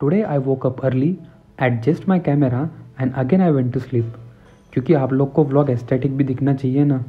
Today I woke up early, adjust my camera and again I went to sleep. क्योंकि आप लोग को vlog aesthetic भी दिखना चाहिए ना।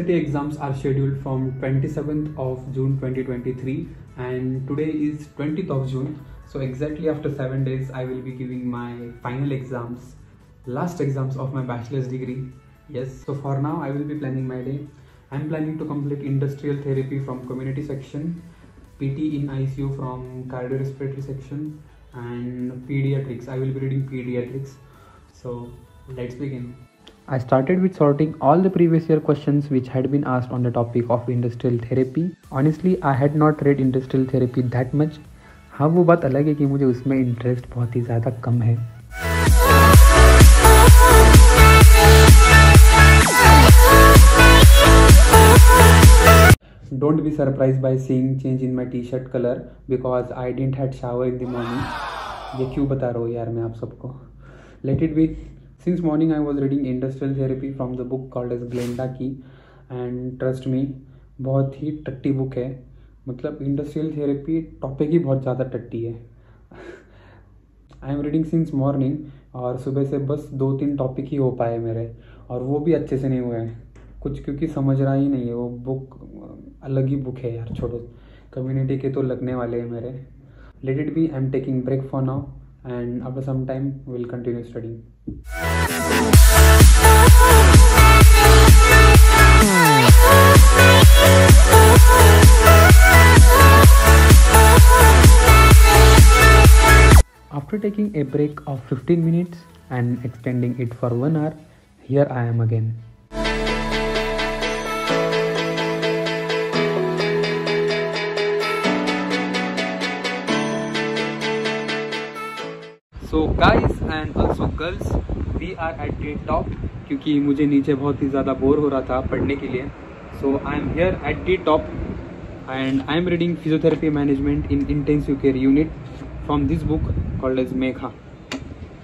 University exams are scheduled from 27th of June 2023 and today is 20th of June. So exactly after 7 days I will be giving my final exams, last exams of my bachelor's degree. Yes, so for now I will be planning my day. I am planning to complete industrial therapy from community section, PT in ICU from cardiorespiratory section and pediatrics. I will be reading pediatrics. So let's begin. I started with sorting all the previous year questions which had been asked on the topic of industrial therapy. Honestly, I had not read industrial therapy that much. हाँ, वो बात अलग है कि मुझे उसमें interest बहुत ही ज़्यादा कम है। Don't be surprised by seeing change in my t-shirt color because I didn't had shower in the morning. ये क्यों बता रहा हूँ यार मैं आप सबको। Let it be. Since morning I was reading industrial therapy from the book called as Glenda Key and trust me बहुत ही टट्टी बुक है। मतलब industrial therapy topic ही बहुत ज़्यादा टट्टी है। I am reading since morning और सुबह से बस 2-3 टॉपिक ही हो पाए मेरे और वो भी अच्छे से नहीं हुए हैं कुछ, क्योंकि समझ रहा ही नहीं है। वो बुक अलग ही बुक है यार, छोड़ो। कम्युनिटी के तो लगने वाले हैं मेरे। Let it be, I am taking break for now and after some time we will continue studying. After taking a break of 15 minutes and extending it for 1 hour, here I am again. So guys and also girls, we are at grade top क्योंकि मुझे नीचे बहुत ही ज़्यादा bore हो रहा था पढ़ने के लिए। So I am here at grade top and I am reading physiotherapy management in intensive care unit from this book called as Megha.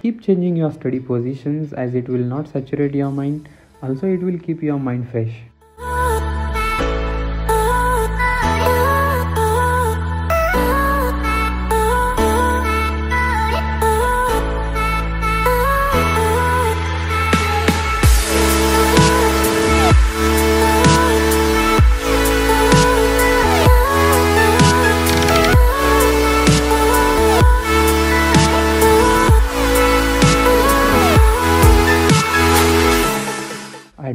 Keep changing your study positions as it will not saturate your mind, also it will keep your mind fresh.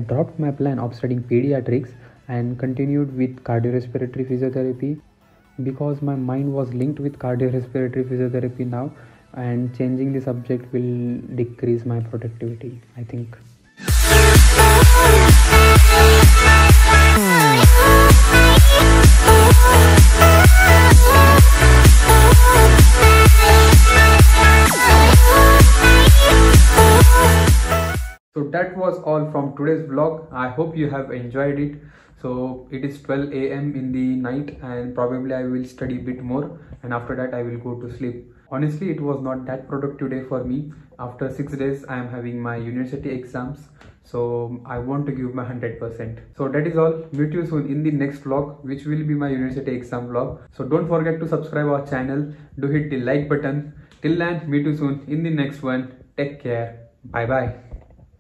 Dropped my plan of studying pediatrics and continued with cardiorespiratory physiotherapy because my mind was linked with cardiorespiratory physiotherapy now and changing the subject will decrease my productivity, I think. That was all from today's vlog. I hope you have enjoyed it. So it is 12 a.m. in the night and probably I will study a bit more and after that I will go to sleep. Honestly, it was not that productive day for me. After 6 days I am having my university exams, so I want to give my 100%. So that is all. Meet you soon in the next vlog, which will be my university exam vlog. So don't forget to subscribe our channel. Do hit the like button. Till then, meet you soon in the next one. Take care. Bye bye.